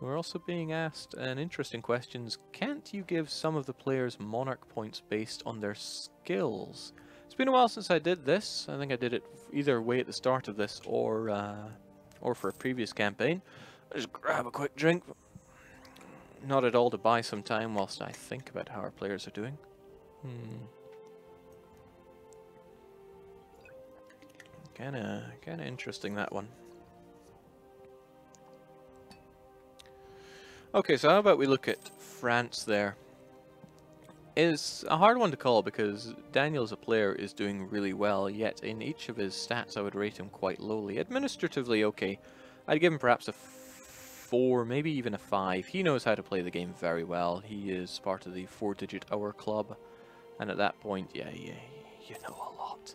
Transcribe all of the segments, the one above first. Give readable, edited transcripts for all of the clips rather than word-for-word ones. We're also being asked an interesting question. Can't you give some of the players monarch points based on their skills? It's been a while since I did this. I think I did it either way at the start of this or for a previous campaign. I'll just grab a quick drink. Not at all to buy some time whilst I think about how our players are doing. Kinda interesting, that one. Okay, so how about we look at France there? It's a hard one to call because Daniel as a player is doing really well, yet in each of his stats I would rate him quite lowly. Administratively, okay. I'd give him perhaps a 4, maybe even a 5. He knows how to play the game very well. He is part of the 4-digit hour club, and at that point, yeah, you know a lot.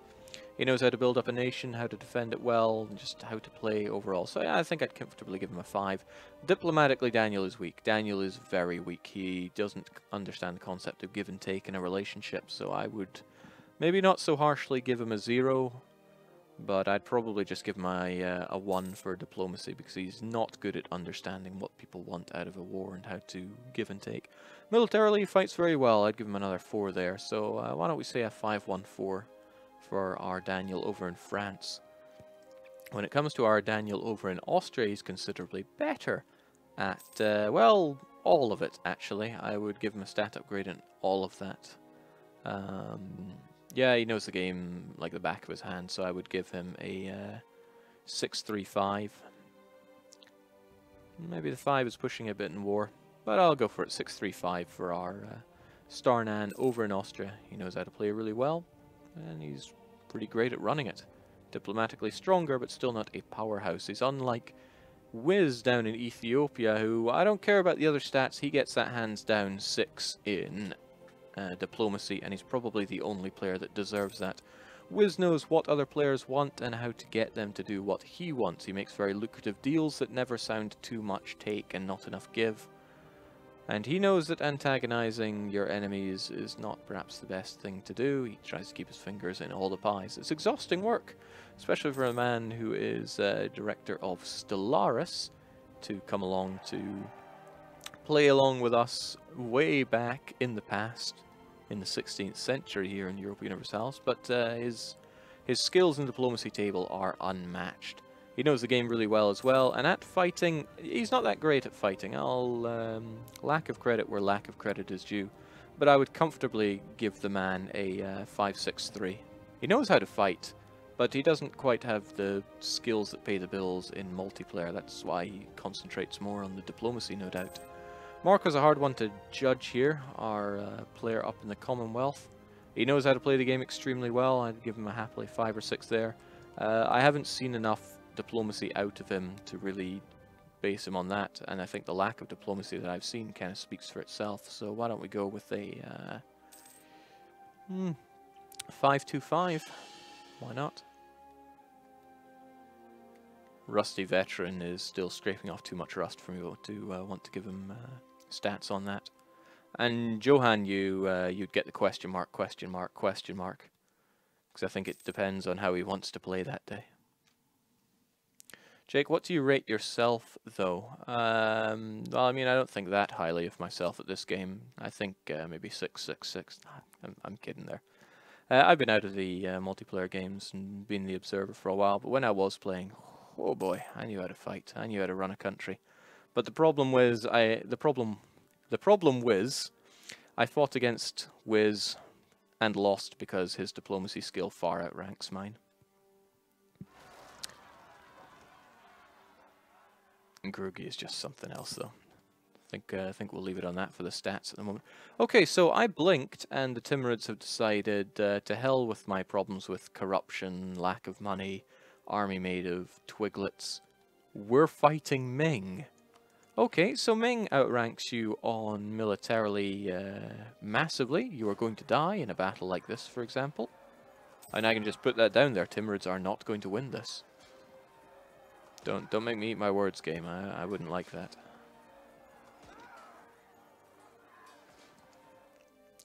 He knows how to build up a nation, how to defend it well, and just how to play overall. So yeah, I think I'd comfortably give him a 5. Diplomatically, Daniel is weak. Daniel is very weak. He doesn't understand the concept of give and take in a relationship, so I would maybe not so harshly give him a 0, but I'd probably just give him a 1 for diplomacy, because he's not good at understanding what people want out of a war and how to give and take. Militarily, he fights very well. I'd give him another 4 there, so why don't we say a 5-1-4? For our Daniel over in France. When it comes to our Daniel over in Austria, he's considerably better at, well, all of it, actually. I would give him a stat upgrade in all of that. Yeah, he knows the game like the back of his hand, so I would give him a 6-3-5. Maybe the 5 is pushing a bit in war, but I'll go for it. 6-3-5 for our Starnan over in Austria. He knows how to play really well, and he's pretty great at running it. Diplomatically stronger, but still not a powerhouse. He's unlike Wiz down in Ethiopia, who, I don't care about the other stats, he gets that hands down 6 in diplomacy, and he's probably the only player that deserves that. Wiz knows what other players want and how to get them to do what he wants. He makes very lucrative deals that never sound too much take and not enough give. And he knows that antagonizing your enemies is not perhaps the best thing to do. He tries to keep his fingers in all the pies. It's exhausting work, especially for a man who is director of Stellaris, to come along to play along with us way back in the past, in the 16th century here in Europa Universalis. But his skills in the diplomacy table are unmatched. He knows the game really well as well, and at fighting, he's not that great at fighting. I'll lack of credit where lack of credit is due, but I would comfortably give the man a 5-6-3. He knows how to fight, but he doesn't quite have the skills that pay the bills in multiplayer. That's why he concentrates more on the diplomacy, no doubt. Marco's a hard one to judge here, our player up in the Commonwealth. He knows how to play the game extremely well. I'd give him a happily 5 or 6 there. I haven't seen enough diplomacy out of him to really base him on that, and I think the lack of diplomacy that I've seen kind of speaks for itself, so why don't we go with a 5-2-5? Why not? Rusty Veteran is still scraping off too much rust for me to want to give him stats on that. And Johan, you'd get the question mark, question mark, question mark, because I think it depends on how he wants to play that day. Jake, what do you rate yourself, though? Well, I mean, I don't think that highly of myself at this game. I think maybe 6-6-6. I'm kidding there. I've been out of the multiplayer games and been the observer for a while, but when I was playing, oh boy, I knew how to fight. I knew how to run a country. But the problem was, I fought against Wiz and lost because his diplomacy skill far outranks mine. Grugi is just something else, though. I think we'll leave it on that for the stats at the moment. Okay, so I blinked, and the Timurids have decided to hell with my problems with corruption, lack of money, army made of twiglets. We're fighting Ming. Okay, so Ming outranks you on militarily massively. You are going to die in a battle like this, for example. And I can just put that down there. Timurids are not going to win this. Don't make me eat my words, game. I wouldn't like that.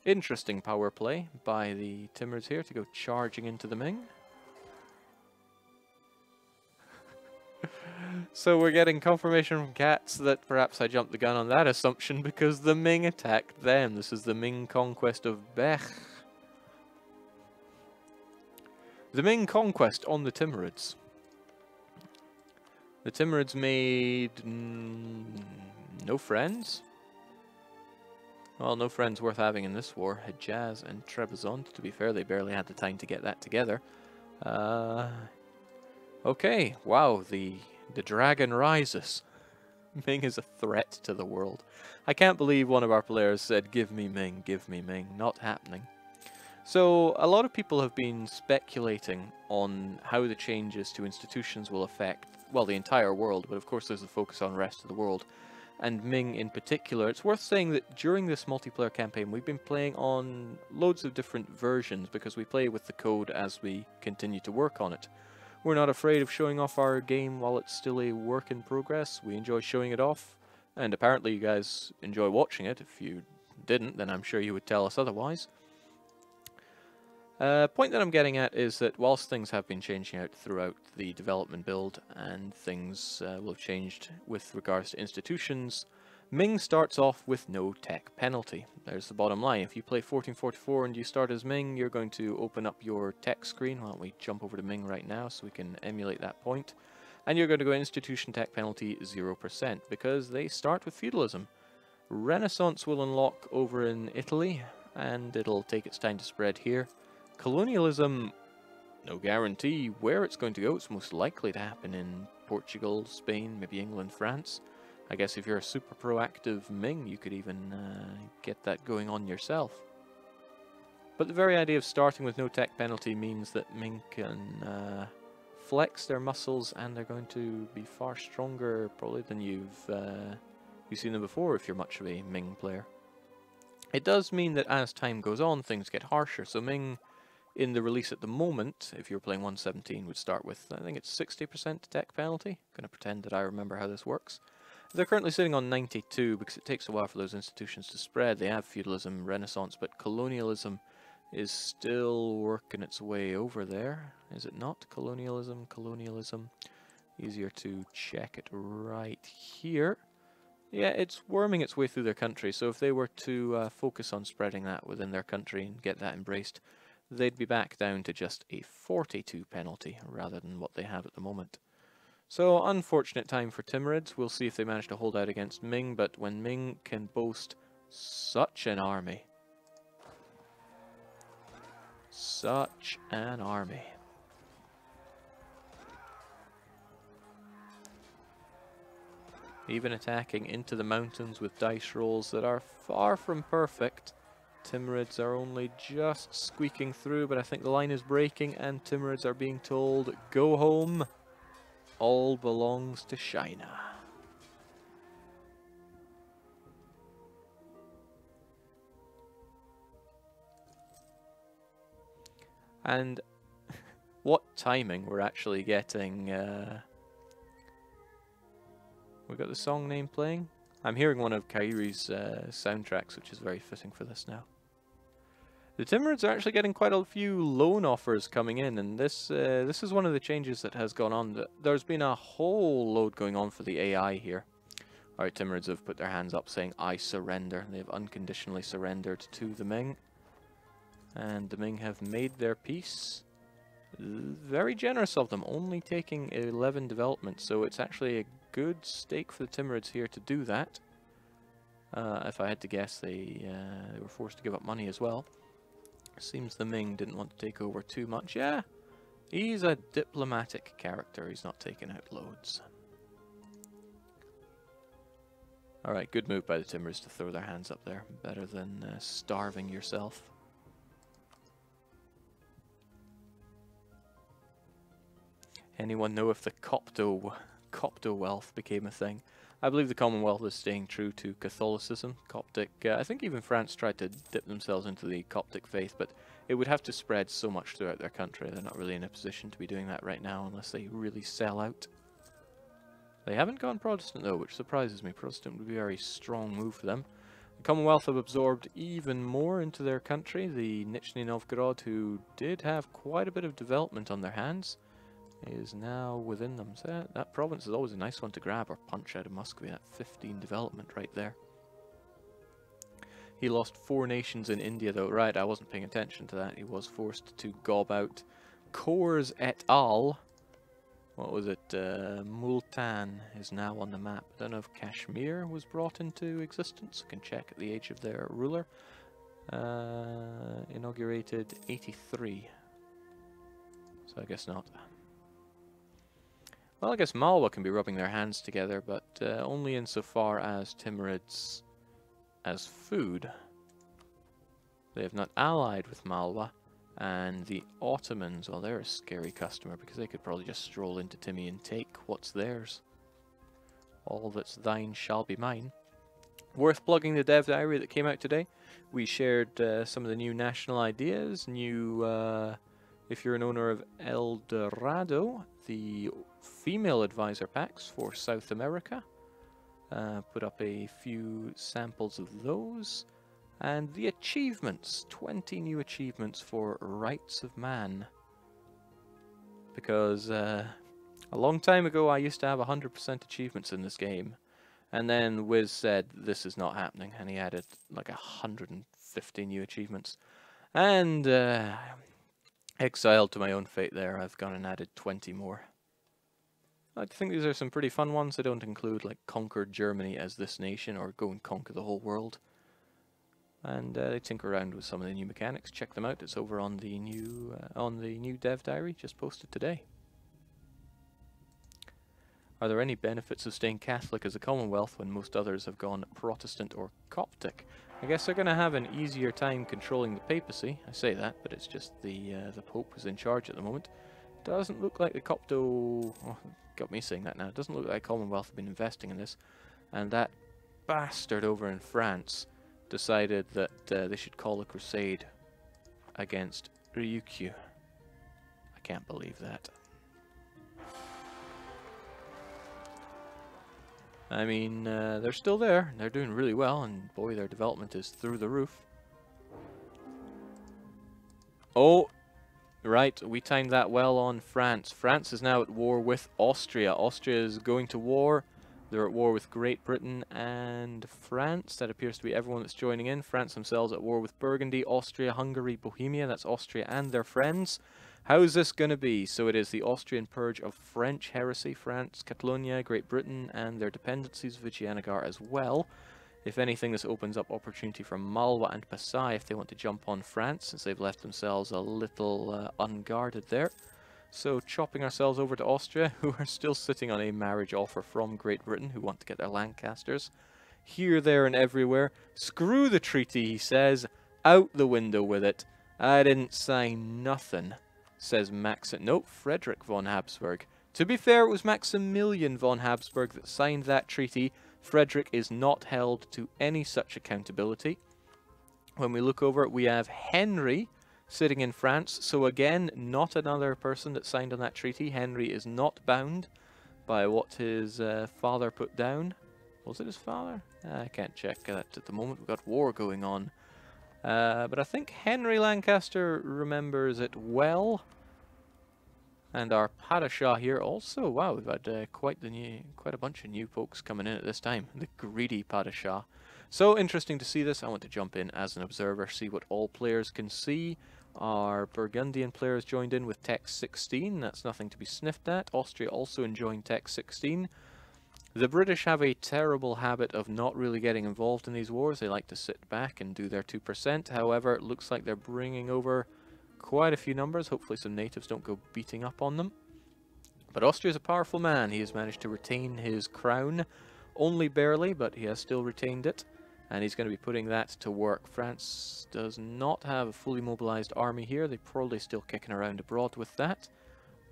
Interesting power play by the Timurids here to go charging into the Ming. So we're getting confirmation from Katz that perhaps I jumped the gun on that assumption because the Ming attacked them. This is the Ming conquest of Bech. The Ming conquest on the Timurids. The Timurids made no friends. Well, no friends worth having in this war. Hejaz and Trebizond, to be fair, they barely had the time to get that together. Okay, wow, the dragon rises. Ming is a threat to the world. I can't believe one of our players said, give me Ming, give me Ming. Not happening. So, a lot of people have been speculating on how the changes to institutions will affect, well, the entire world, but of course there's the focus on the rest of the world, and Ming in particular. It's worth saying that during this multiplayer campaign, we've been playing on loads of different versions, because we play with the code as we continue to work on it. We're not afraid of showing off our game while it's still a work in progress. We enjoy showing it off, and apparently you guys enjoy watching it. If you didn't, then I'm sure you would tell us otherwise. Point that I'm getting at is that whilst things have been changing out throughout the development build, and things will have changed with regards to institutions, Ming starts off with no tech penalty. There's the bottom line. If you play 1444 and you start as Ming, you're going to open up your tech screen. Why don't we jump over to Ming right now so we can emulate that point. And you're going to go institution tech penalty 0% because they start with feudalism. Renaissance will unlock over in Italy and it'll take its time to spread here. Colonialism, no guarantee where it's going to go. It's most likely to happen in Portugal, Spain, maybe England, France. I guess if you're a super proactive Ming, you could even get that going on yourself. But the very idea of starting with no tech penalty means that Ming can flex their muscles, and they're going to be far stronger probably than you've seen them before if you're much of a Ming player. It does mean that as time goes on, things get harsher. So Ming, in the release at the moment, if you were playing 117, would start with, I think it's 60% tech penalty. I'm going to pretend that I remember how this works. They're currently sitting on 92 because it takes a while for those institutions to spread. They have feudalism, Renaissance, but colonialism is still working its way over there. Is it not? Colonialism, colonialism. Easier to check it right here. Yeah, it's worming its way through their country, so if they were to focus on spreading that within their country and get that embraced, they'd be back down to just a 42 penalty rather than what they have at the moment. So, unfortunate time for Timurids. We'll see if they manage to hold out against Ming, but when Ming can boast such an army. Such an army. Even attacking into the mountains with dice rolls that are far from perfect. Timurids are only just squeaking through, but I think the line is breaking and Timurids are being told, go home. All belongs to China. And what timing we're actually getting. We've got the song name playing. I'm hearing one of Kairi's soundtracks, which is very fitting for this now. The Timurids are actually getting quite a few loan offers coming in, and this is one of the changes that has gone on. There's been a whole load going on for the AI here. Alright, Timurids have put their hands up saying, I surrender, and they've unconditionally surrendered to the Ming. And the Ming have made their peace. Very generous of them, only taking 11 developments, so it's actually a good stake for the Timurids here to do that. If I had to guess, they were forced to give up money as well. Seems the Ming didn't want to take over too much. Yeah, he's a diplomatic character. He's not taking out loads. Alright, good move by the Timurids to throw their hands up there. Better than starving yourself. Anyone know if the Copto wealth became a thing? I believe the Commonwealth is staying true to Catholicism, Coptic. I think even France tried to dip themselves into the Coptic faith, but it would have to spread so much throughout their country. They're not really in a position to be doing that right now unless they really sell out. They haven't gone Protestant though, which surprises me. Protestant would be a very strong move for them. The Commonwealth have absorbed even more into their country. The Nizhny Novgorod, who did have quite a bit of development on their hands, is now within them. So that province is always a nice one to grab or punch out of Muscovy, that 15 development right there. He lost 4 nations in India though. Right, I wasn't paying attention to that. He was forced to gob out Coors et al. What was it? Multan is now on the map. I don't know if Kashmir was brought into existence. I can check at the age of their ruler. Inaugurated 83. So I guess not. Well, I guess Malwa can be rubbing their hands together, but only insofar as Timurids as food. They have not allied with Malwa, and the Ottomans, well, they're a scary customer because they could probably just stroll into Timmy and take what's theirs. All that's thine shall be mine. Worth plugging the dev diary that came out today. We shared some of the new national ideas, new... if you're an owner of El Dorado, the female advisor packs for South America. Put up a few samples of those. And the achievements, 20 new achievements for Rights of Man. Because a long time ago I used to have 100% achievements in this game. And then Wiz said, this is not happening. And he added like 150 new achievements. And... exiled to my own fate there, I've gone and added 20 more. I think these are some pretty fun ones. They don't include, like, conquer Germany as this nation, or go and conquer the whole world. And they tinker around with some of the new mechanics. Check them out. It's over on the new dev diary, just posted today. Are there any benefits of staying Catholic as a Commonwealth when most others have gone Protestant or Coptic? I guess they're going to have an easier time controlling the papacy. I say that, but it's just the Pope is in charge at the moment. Doesn't look like the Copto... Oh, got me saying that now. Doesn't look like Commonwealth have been investing in this. And that bastard over in France decided that they should call a crusade against Ryukyu. I can't believe that. I mean, they're still there, they're doing really well, and boy, their development is through the roof. Oh, right, we timed that well on France. France is now at war with Austria. Austria is going to war. They're at war with Great Britain and France. That appears to be everyone that's joining in. France themselves at war with Burgundy, Austria, Hungary, Bohemia. That's Austria and their friends. How's this going to be? So it is the Austrian purge of French heresy, France, Catalonia, Great Britain, and their dependencies, Vijayanagara as well. If anything, this opens up opportunity for Malwa and Peshaw if they want to jump on France, since they've left themselves a little unguarded there. So chopping ourselves over to Austria, who are still sitting on a marriage offer from Great Britain, who want to get their Lancasters. Here, there, and everywhere. Screw the treaty, he says. Out the window with it. I didn't sign nothing. Says Max... No, Frederick von Habsburg. To be fair, it was Maximilian von Habsburg that signed that treaty. Frederick is not held to any such accountability. When we look over it, we have Henry sitting in France. So again, not another person that signed on that treaty. Henry is not bound by what his father put down. Was it his father? I can't check that at the moment. We've got war going on. But I think Henry Lancaster remembers it well. And our Padishah here also. Wow, we've had quite a bunch of new folks coming in at this time. The greedy Padishah. So interesting to see this. I want to jump in as an observer, see what all players can see. Our Burgundian players joined in with Tech 16. That's nothing to be sniffed at. Austria also enjoying Tech 16. The British have a terrible habit of not really getting involved in these wars. They like to sit back and do their 2%. However, it looks like they're bringing over quite a few numbers. Hopefully some natives don't go beating up on them. But Austria's a powerful man. He has managed to retain his crown. Only barely, but he has still retained it. And he's going to be putting that to work. France does not have a fully mobilized army here. They're probably still kicking around abroad with that.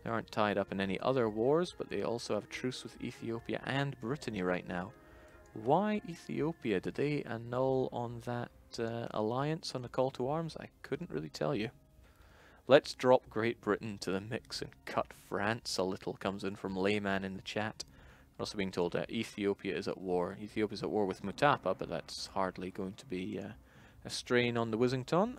They aren't tied up in any other wars, but they also have a truce with Ethiopia and Brittany right now. Why Ethiopia? Did they annul on that alliance on the call to arms? I couldn't really tell you. Let's drop Great Britain to the mix and cut France a little, comes in from Layman in the chat. We're also being told that Ethiopia is at war. Ethiopia is at war with Mutapa, but that's hardly going to be a strain on the Wizington.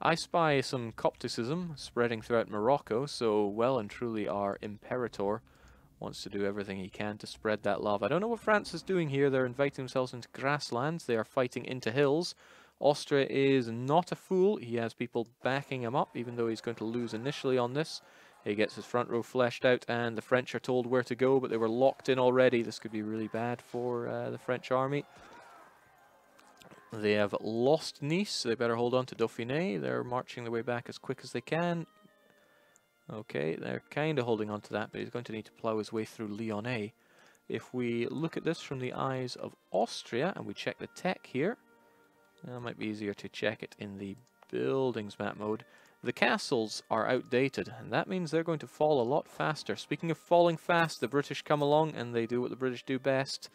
I spy some Copticism spreading throughout Morocco, so well and truly our Imperator wants to do everything he can to spread that love. I don't know what France is doing here. They're inviting themselves into grasslands. They are fighting into hills. Austria is not a fool. He has people backing him up, even though he's going to lose initially on this. He gets his front row fleshed out, and the French are told where to go, but they were locked in already. This could be really bad for the French army. They have lost Nice, so they better hold on to Dauphiné. They're marching their way back as quick as they can. Okay, they're kind of holding on to that, but he's going to need to plough his way through Lyonnais. If we look at this from the eyes of Austria, and we check the tech here, it might be easier to check it in the buildings map mode. The castles are outdated, and that means they're going to fall a lot faster. Speaking of falling fast, the British come along, and they do what the British do best.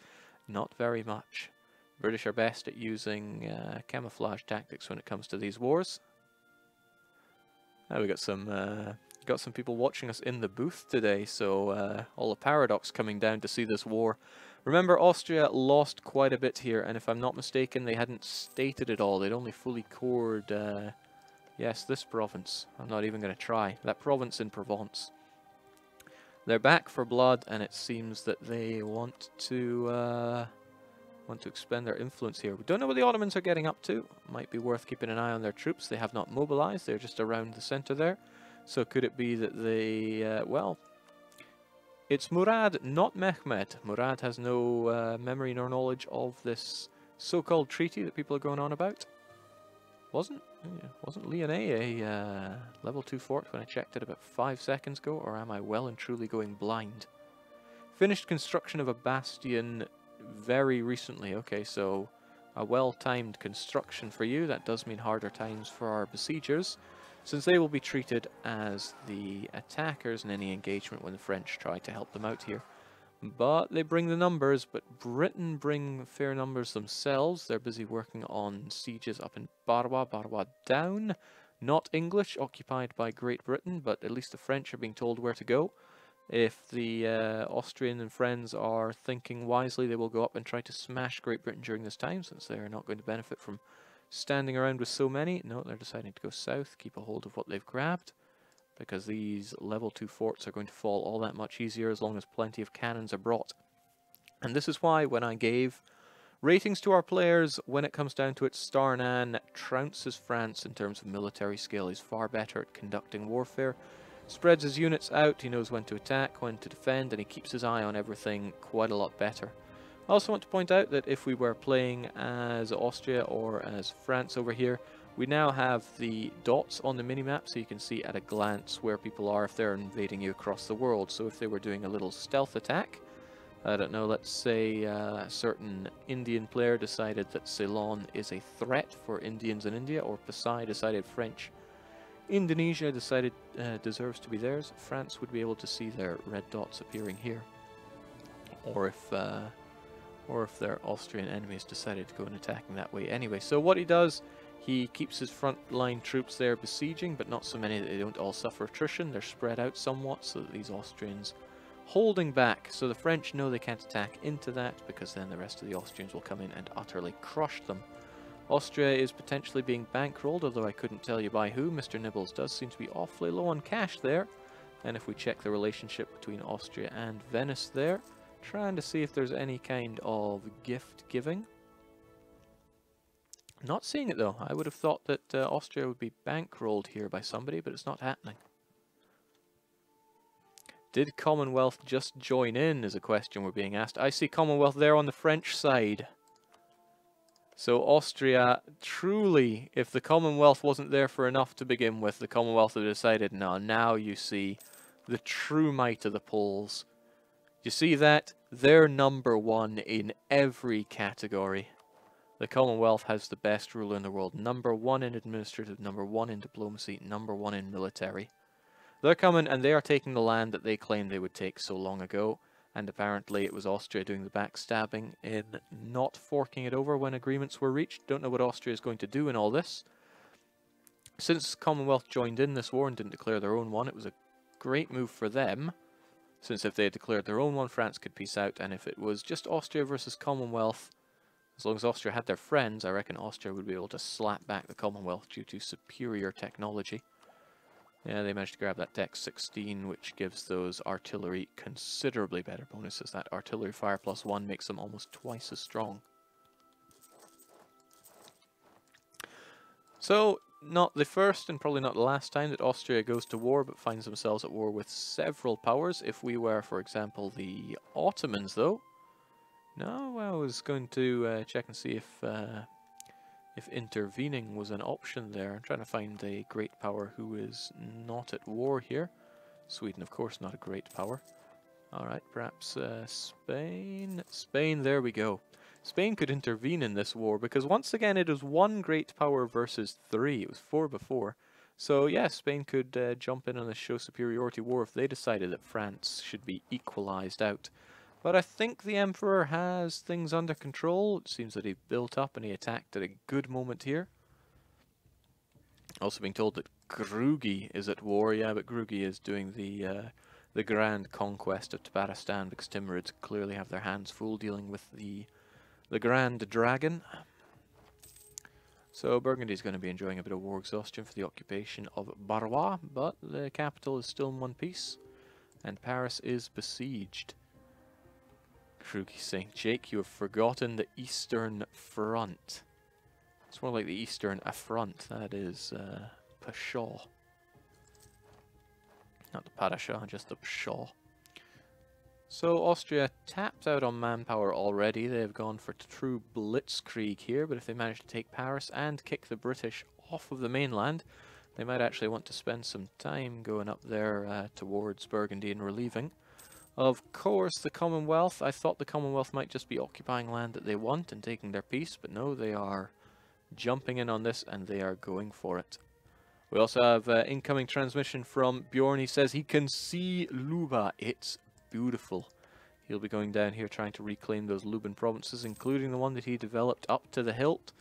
Not very much. British are best at using camouflage tactics when it comes to these wars. Now we got some people watching us in the booth today, so all the Paradox coming down to see this war. Remember, Austria lost quite a bit here, and if I'm not mistaken, they hadn't stated it all. They'd only fully cored, yes, this province. I'm not even going to try. That province in Provence. They're back for blood, and it seems that they want to expend their influence here. We don't know what the Ottomans are getting up to. Might be worth keeping an eye on their troops. They have not mobilized. They're just around the center there. So could it be that they, well, it's Murad, not Mehmed. Murad has no memory nor knowledge of this so-called treaty that people are going on about. Wasn't Lyonnais a level 2 fort when I checked it about 5 seconds ago, or am I well and truly going blind? Finished construction of a bastion very recently. Okay, so a well-timed construction for you. That does mean harder times for our besiegers, since they will be treated as the attackers in any engagement when the French try to help them out here. But they bring the numbers, but Britain bring fair numbers themselves. They're busy working on sieges up in Barwa, Barwa down. Not English, occupied by Great Britain, but at least the French are being told where to go. If the Austrian and friends are thinking wisely, they will go up and try to smash Great Britain during this time, since they are not going to benefit from standing around with so many. No, they're deciding to go south, keep a hold of what they've grabbed, because these level 2 forts are going to fall all that much easier as long as plenty of cannons are brought. And this is why, when I gave ratings to our players, when it comes down to it, Starnan trounces France in terms of military skill. He's far better at conducting warfare, spreads his units out, he knows when to attack, when to defend, and he keeps his eye on everything quite a lot better. I also want to point out that if we were playing as Austria or as France over here, we now have the dots on the minimap, so you can see at a glance where people are if they're invading you across the world. So if they were doing a little stealth attack, I don't know, let's say a certain Indian player decided that Ceylon is a threat for Indians in India, or Pasai decided French Indonesia decided deserves to be theirs, France would be able to see their red dots appearing here. Or if their Austrian enemies decided to go and attack him that way. Anyway, so what he does, he keeps his frontline troops there besieging, but not so many that they don't all suffer attrition. They're spread out somewhat so that these Austrians holding back. So the French know they can't attack into that, because then the rest of the Austrians will come in and utterly crush them. Austria is potentially being bankrolled, although I couldn't tell you by who. Mr. Nibbles does seem to be awfully low on cash there. And if we check the relationship between Austria and Venice there, trying to see if there's any kind of gift giving. Not seeing it though. I would have thought that Austria would be bankrolled here by somebody, but it's not happening. Did Commonwealth just join in is a question we're being asked. I see Commonwealth there on the French side. So Austria, truly, if the Commonwealth wasn't there for enough to begin with, the Commonwealth have decided, no, now you see the true might of the Poles. You see that? They're number one in every category. The Commonwealth has the best ruler in the world. Number one in administrative, number one in diplomacy, number one in military. They're coming and they are taking the land that they claimed they would take so long ago. And apparently it was Austria doing the backstabbing in not forking it over when agreements were reached. Don't know what Austria is going to do in all this. Since Commonwealth joined in this war and didn't declare their own one, it was a great move for them. Since if they had declared their own one, France could peace out. And if it was just Austria versus Commonwealth, As long as Austria had their friends, I reckon Austria would be able to slap back the Commonwealth due to superior technology. Yeah, they managed to grab that Dex 16, which gives those artillery considerably better bonuses. That artillery fire +1 makes them almost twice as strong. So, not the first and probably not the last time that Austria goes to war, but finds themselves at war with several powers. If we were, for example, the Ottomans, though... No, I was going to check and see if intervening was an option there. I'm trying to find a great power who is not at war here. Sweden, of course, not a great power. Alright, perhaps Spain. Spain, there we go. Spain could intervene in this war, because once again it was one great power versus three. It was four before. So yeah, Spain could jump in on a show superiority war if they decided that France should be equalized out. But I think the Emperor has things under control. It seems that he built up and he attacked at a good moment here. Also being told that Grugi is at war. Yeah, but Grugi is doing the grand conquest of Tabaristan, because Timurids clearly have their hands full dealing with the Grand Dragon. So Burgundy is going to be enjoying a bit of war exhaustion for the occupation of Barrois, but the capital is still in one piece, and Paris is besieged. Krugi's saying, Jake, you have forgotten the Eastern Front. It's more like the Eastern Affront. That is Peshaw. Not the Padishah, just the Peshaw. So Austria tapped out on manpower already. They have gone for true blitzkrieg here, but if they manage to take Paris and kick the British off of the mainland, they might actually want to spend some time going up there towards Burgundy and relieving. Of course, the Commonwealth. I thought the Commonwealth might just be occupying land that they want and taking their piece, but no, they are jumping in on this and they are going for it. We also have incoming transmission from Bjorn. He says he can see Luba. It's beautiful. He'll be going down here trying to reclaim those Luban provinces, including the one that he developed up to the hilt.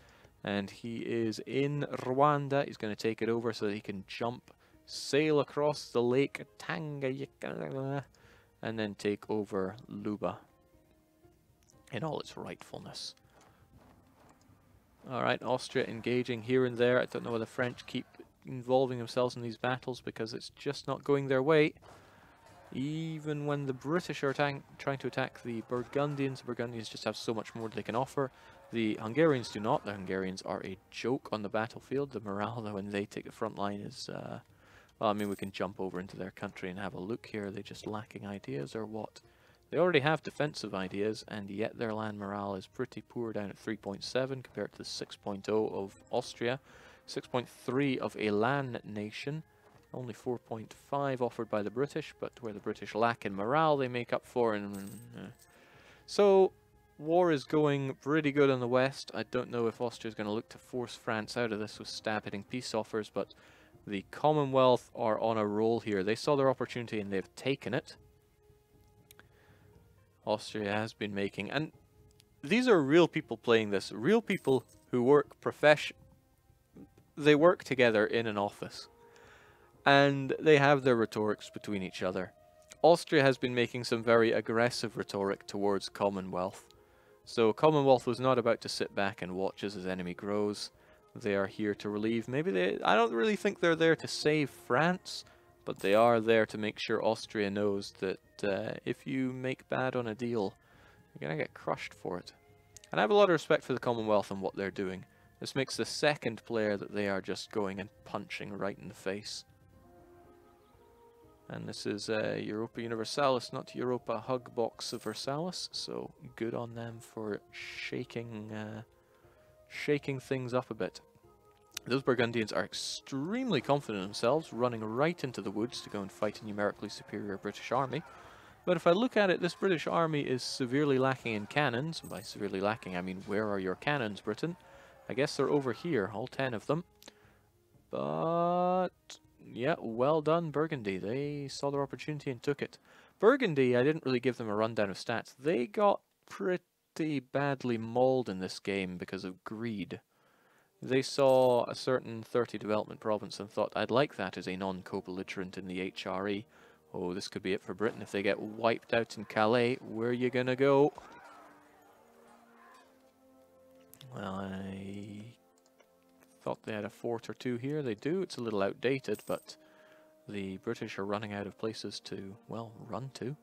And he is in Rwanda. He's going to take it over so that he can jump, sail across the lake Tanganyika, and then take over Luba in all its rightfulness. Alright, Austria engaging here and there. I don't know whether the French keep involving themselves in these battles because it's just not going their way. Even when the British are trying to attack the Burgundians just have so much more they can offer. The Hungarians do not. The Hungarians are a joke on the battlefield. The morale, though, when they take the front line is... well, I mean, we can jump over into their country and have a look here. Are they just lacking ideas or what? They already have defensive ideas, and yet their land morale is pretty poor, down at 3.7 compared to the 6.0 of Austria. 6.3 of a land nation. Only 4.5 offered by the British, but where the British lack in morale, they make up for it. So, war is going pretty good in the West. I don't know if Austria is going to look to force France out of this with stab-hitting peace offers, but... the Commonwealth are on a roll here. They saw their opportunity and they've taken it. Austria has been making... and these are real people playing this. Real people who work They work together in an office. And they have their rhetorics between each other. Austria has been making some very aggressive rhetoric towards Commonwealth. So Commonwealth was not about to sit back and watch as his enemy grows. They are here to relieve. Maybe they... I don't really think they're there to save France, but they are there to make sure Austria knows that if you make bad on a deal, you're going to get crushed for it. And I have a lot of respect for the Commonwealth and what they're doing. This makes the second player that they are just going and punching right in the face. And this is Europa Universalis, not Europa Hugbox Versalis, so good on them for shaking things up a bit. Those Burgundians are extremely confident in themselves, running right into the woods to go and fight a numerically superior British army. But if I look at it, this British army is severely lacking in cannons. By severely lacking, I mean, where are your cannons, Britain? I guess they're over here, all 10 of them. But... yeah, well done, Burgundy. They saw their opportunity and took it. Burgundy, I didn't really give them a rundown of stats. They got pretty badly mauled in this game because of greed. They saw a certain 30 development province and thought, I'd like that as a non-co-belligerent in the HRE. Oh, this could be it for Britain. If they get wiped out in Calais, where are you gonna go? I thought they had a fort or two here. They do. It's a little outdated, but the British are running out of places to, well, run to.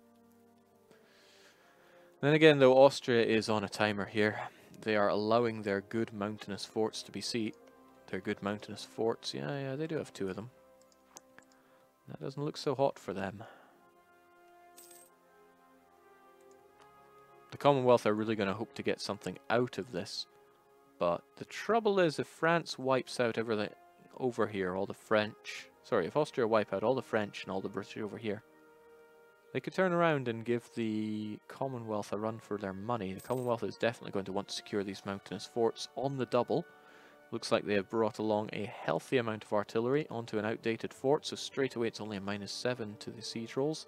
Then again, though, Austria is on a timer here. They are allowing their good mountainous forts to be seen. Their good mountainous forts. Yeah, they do have two of them. That doesn't look so hot for them. The Commonwealth are really going to hope to get something out of this. But the trouble is, if France wipes out everything over here, all the French... Sorry, if Austria wipe out all the French and all the British over here, they could turn around and give the Commonwealth a run for their money. The Commonwealth is definitely going to want to secure these mountainous forts on the double. Looks like they have brought along a healthy amount of artillery onto an outdated fort, so straight away it's only a -7 to the siege rolls.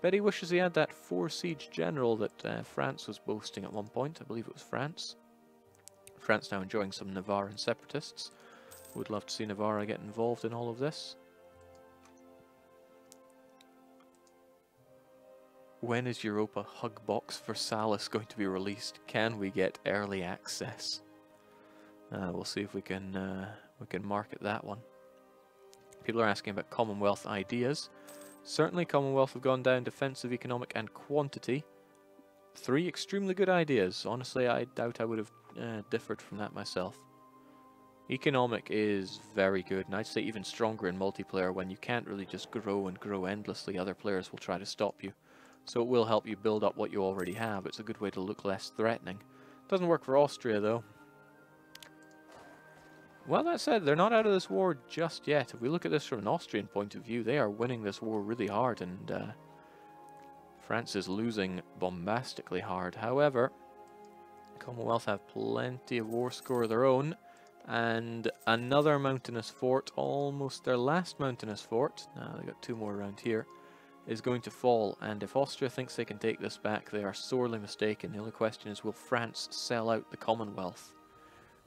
Betty wishes he had that 4 siege general that France was boasting at one point. I believe it was France. France now enjoying some Navarre and separatists. Would love to see Navarre get involved in all of this. When is Europa Hugbox Versalis going to be released? Can we get early access? We'll see if we can market that one. People are asking about Commonwealth ideas. Certainly Commonwealth have gone down defensive, economic and quantity. 3 extremely good ideas. Honestly, I doubt I would have differed from that myself. Economic is very good, and I'd say even stronger in multiplayer when you can't really just grow and grow endlessly. Other players will try to stop you. So it will help you build up what you already have. It's a good way to look less threatening. Doesn't work for Austria, though. Well, that said, they're not out of this war just yet. If we look at this from an Austrian point of view, they are winning this war really hard, and France is losing bombastically hard. However, Commonwealth have plenty of war score of their own, and another mountainous fort, almost their last mountainous fort. Now, they've got 2 more around here. Is going to fall, and if Austria thinks they can take this back, they are sorely mistaken. The only question is, will France sell out the Commonwealth?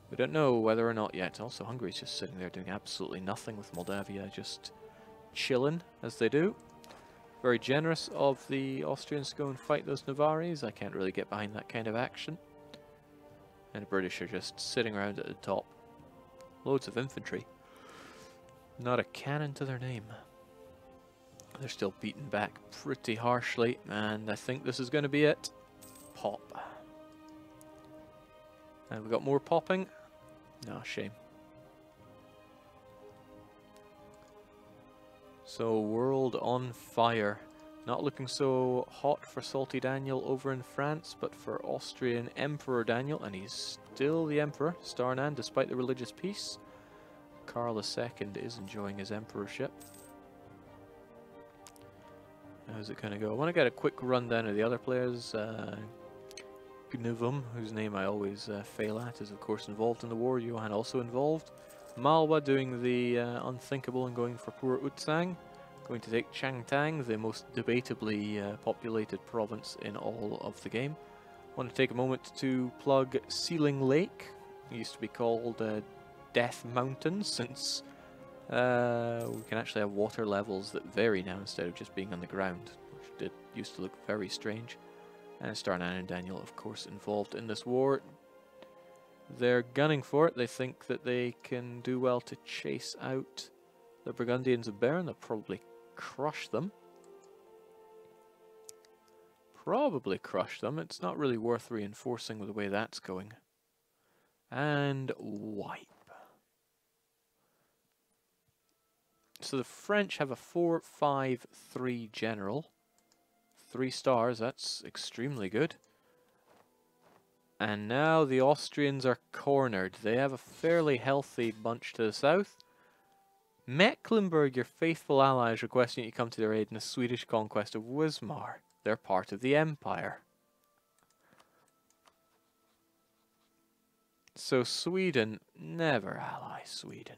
We don't know whether or not yet. Also, Hungary's just sitting there doing absolutely nothing, with Moldavia just chilling, as they do. Very generous of the Austrians to go and fight those Navarres. I can't really get behind that kind of action. And the British are just sitting around at the top. Loads of infantry. Not a cannon to their name. They're still beaten back pretty harshly, and I think this is going to be it. Pop. And we've got more popping. No, shame. So, world on fire. Not looking so hot for Salty Daniel over in France, but for Austrian Emperor Daniel, and he's still the Emperor, Starnan, despite the religious peace. Karl II is enjoying his emperorship. How's it going to go? I want to get a quick rundown of the other players. Gnuvum, whose name I always fail at, is of course involved in the war. Johan also involved. Malwa doing the unthinkable and going for poor Utsang. Going to take Changtang, the most debatably populated province in all of the game. Want to take a moment to plug Sealing Lake. It used to be called Death Mountain, since... we can actually have water levels that vary now instead of just being on the ground, which used to look very strange. And Starnan and Daniel, of course, involved in this war. They're gunning for it. They think that they can do well to chase out the Burgundians of Bern. They'll probably crush them. Probably crush them. It's not really worth reinforcing with the way that's going. And wipe. So the French have a 4-5-3 general. 3 stars, that's extremely good. And now the Austrians are cornered. They have a fairly healthy bunch to the south. Mecklenburg, your faithful allies, requesting you come to their aid in the Swedish conquest of Wismar. They're part of the Empire. So Sweden, never ally Sweden.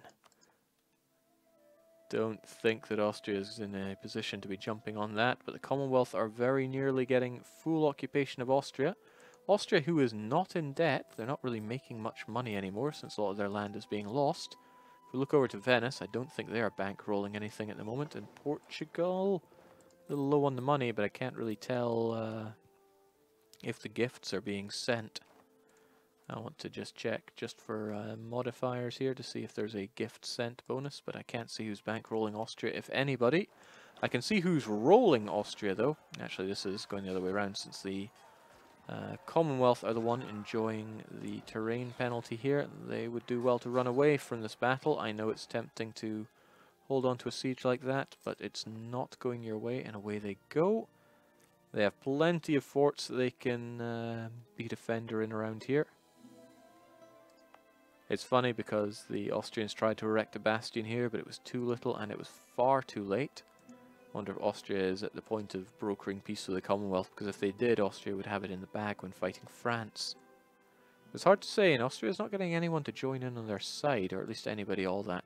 Don't think that Austria is in a position to be jumping on that, but the Commonwealth are very nearly getting full occupation of Austria. Austria, who is not in debt, they're not really making much money anymore since a lot of their land is being lost. If we look over to Venice, I don't think they are bankrolling anything at the moment. And Portugal, a little low on the money, but I can't really tell if the gifts are being sent. I want to just check just for modifiers here to see if there's a gift sent bonus, but I can't see who's bankrolling Austria, if anybody. I can see who's rolling Austria, though. Actually, this is going the other way around, since the Commonwealth are the one enjoying the terrain penalty here. They would do well to run away from this battle. I know it's tempting to hold on to a siege like that, but it's not going your way, and away they go. They have plenty of forts that they can be defender in around here. It's funny because the Austrians tried to erect a bastion here, but it was too little and it was far too late. I wonder if Austria is at the point of brokering peace with the Commonwealth, because if they did, Austria would have it in the bag when fighting France. It's hard to say, and Austria is not getting anyone to join in on their side, or at least anybody all that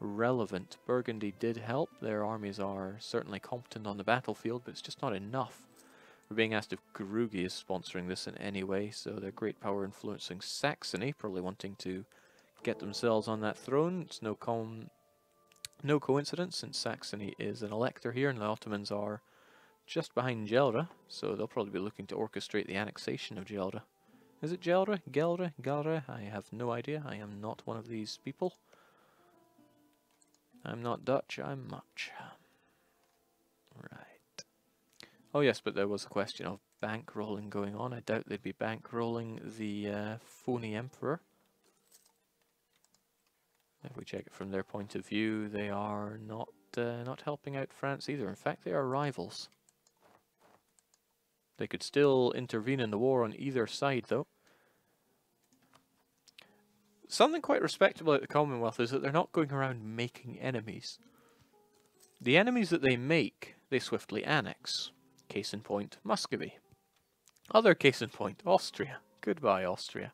relevant. Burgundy did help. Their armies are certainly competent on the battlefield, but it's just not enough. We're being asked if Gurugi is sponsoring this in any way, so their great power influencing Saxony, probably wanting to get themselves on that throne. It's no coincidence, since Saxony is an elector here, and the Ottomans are just behind Gelre, so they'll probably be looking to orchestrate the annexation of Gelre. Is it Gelre? Gelre? Gelre? I have no idea. I am not one of these people. I'm not Dutch, I'm much. Right. Oh yes, but there was a question of bankrolling going on. I doubt they'd be bankrolling the phony emperor. If we check it from their point of view, they are not helping out France either. In fact, they are rivals. They could still intervene in the war on either side, though. Something quite respectable about the Commonwealth is that they're not going around making enemies. The enemies that they make, they swiftly annex. Case in point, Muscovy. Other case in point, Austria. Goodbye, Austria.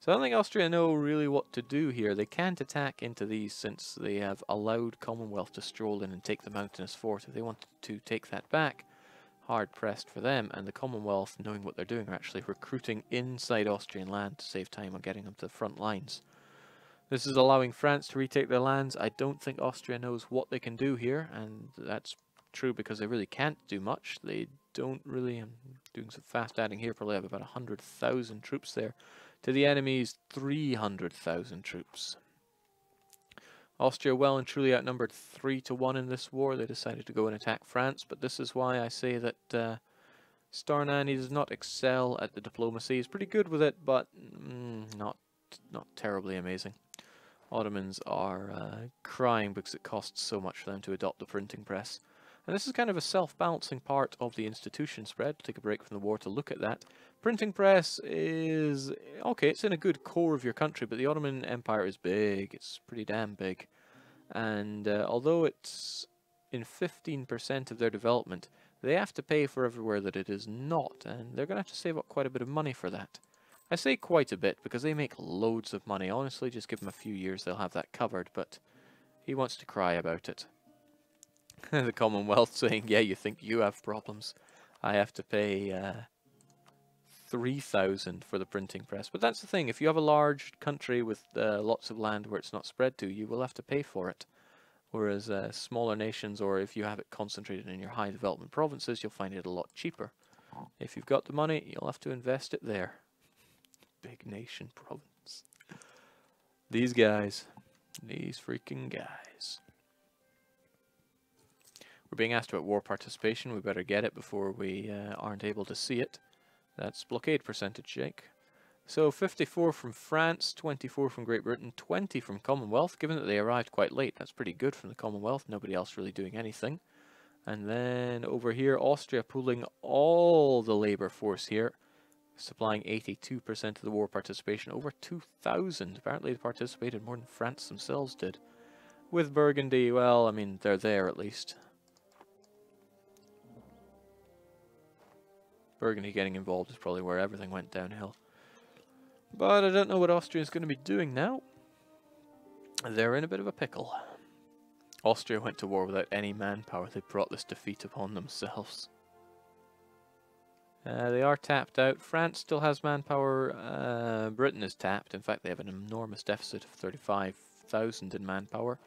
So I don't think Austria know really what to do here. They can't attack into these since they have allowed Commonwealth to stroll in and take the mountainous fort. If they wanted to take that back, hard pressed for them, and the Commonwealth, knowing what they're doing, are actually recruiting inside Austrian land to save time on getting them to the front lines. This is allowing France to retake their lands. I don't think Austria knows what they can do here, and that's true because they really can't do much. They don't really, I'm doing some fast adding here, probably have about 100,000 troops there, to the enemy's 300,000 troops. Austria well and truly outnumbered 3-1 in this war. They decided to go and attack France, but this is why I say that Starnani does not excel at the diplomacy. He's pretty good with it, but not terribly amazing. Ottomans are crying because it costs so much for them to adopt the printing press. And this is kind of a self-balancing part of the institution spread. Take a break from the war to look at that. Printing press is, okay, it's in a good core of your country, but the Ottoman Empire is big. It's pretty damn big. And although it's in 15% of their development, they have to pay for everywhere that it is not, and they're going to have to save up quite a bit of money for that. I say quite a bit because they make loads of money. Honestly, just give them a few years, they'll have that covered, but he wants to cry about it. The Commonwealth saying, yeah, you think you have problems. I have to pay 3,000 for the printing press. But that's the thing, if you have a large country with lots of land where it's not spread to, you will have to pay for it. Whereas smaller nations, or if you have it concentrated in your high development provinces, you'll find it a lot cheaper. If you've got the money, you'll have to invest it there. Big nation province. These guys. These freaking guys. We're being asked about war participation. We better get it before we aren't able to see it. That's blockade percentage, Jake. So 54 from France, 24 from Great Britain, 20 from Commonwealth. Given that they arrived quite late, that's pretty good from the Commonwealth. Nobody else really doing anything. And then over here, Austria pooling all the labour force here, supplying 82% of the war participation. Over 2,000. Apparently they participated more than France themselves did. With Burgundy, well, I mean, they're there at least. Burgundy getting involved is probably where everything went downhill. But I don't know what Austria is going to be doing now. They're in a bit of a pickle. Austria went to war without any manpower. They brought this defeat upon themselves. They are tapped out. France still has manpower. Britain is tapped. In fact, they have an enormous deficit of 35,000 in manpower.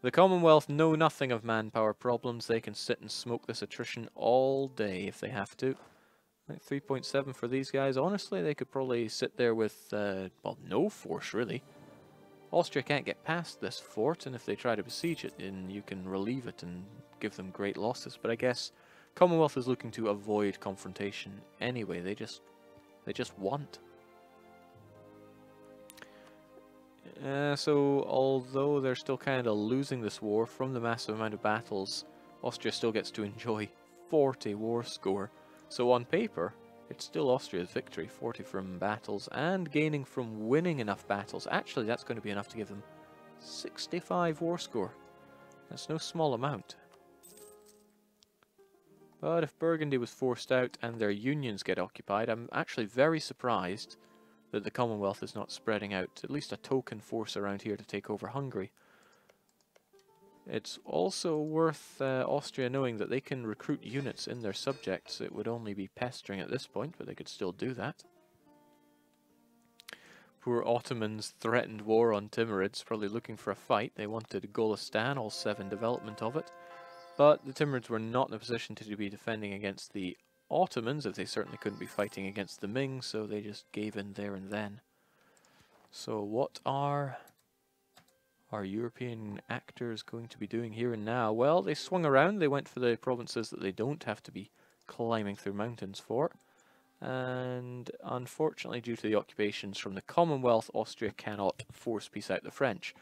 The Commonwealth know nothing of manpower problems. They can sit and smoke this attrition all day if they have to. Like 3.7 for these guys. Honestly, they could probably sit there with, well, no force, really. Austria can't get past this fort, and if they try to besiege it, then you can relieve it and give them great losses. But I guess Commonwealth is looking to avoid confrontation anyway. They just want. So, although they're still kind of losing this war from the massive amount of battles, Austria still gets to enjoy 40 war score. So on paper, it's still Austria's victory, 40 from battles, and gaining from winning enough battles. Actually, that's going to be enough to give them 65 war score. That's no small amount. But if Burgundy was forced out and their unions get occupied, I'm actually very surprised that the Commonwealth is not spreading out at least a token force around here to take over Hungary. It's also worth Austria knowing that they can recruit units in their subjects. It would only be pestering at this point, but they could still do that. Poor Ottomans threatened war on Timurids, probably looking for a fight. They wanted Golistan, all 7 development of it. But the Timurids were not in a position to be defending against the Ottomans, if they certainly couldn't be fighting against the Ming, so they just gave in there and then. So what are our European actors going to be doing here and now? Well, they swung around, they went for the provinces that they don't have to be climbing through mountains for, and unfortunately due to the occupations from the Commonwealth, Austria cannot force peace out the French.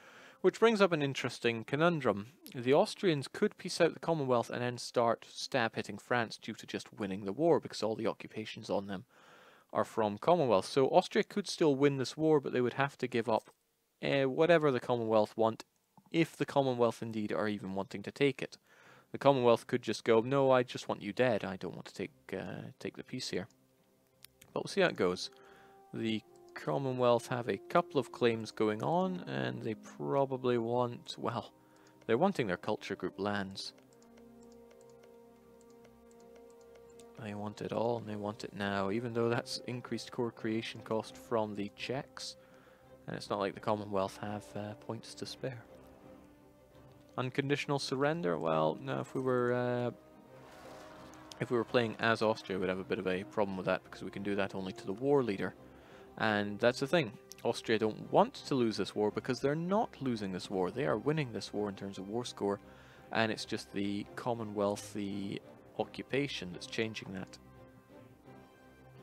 Which brings up an interesting conundrum. The Austrians could piece out the Commonwealth and then start stab-hitting France due to just winning the war, because all the occupations on them are from Commonwealth. So Austria could still win this war, but they would have to give up whatever the Commonwealth want, if the Commonwealth indeed are even wanting to take it. The Commonwealth could just go, no, I just want you dead, I don't want to take the peace here. But we'll see how it goes. The Commonwealth have a couple of claims going on, and they probably want, well, they're wanting their culture group lands. They want it all, and they want it now, even though that's increased core creation cost from the Czechs, and it's not like the Commonwealth have points to spare. Unconditional surrender? Well, no, if we were playing as Austria, we'd have a bit of a problem with that, because we can do that only to the war leader. And that's the thing, Austria don't want to lose this war because they're not losing this war. They are winning this war in terms of war score, and it's just the Commonwealth, the occupation, that's changing that.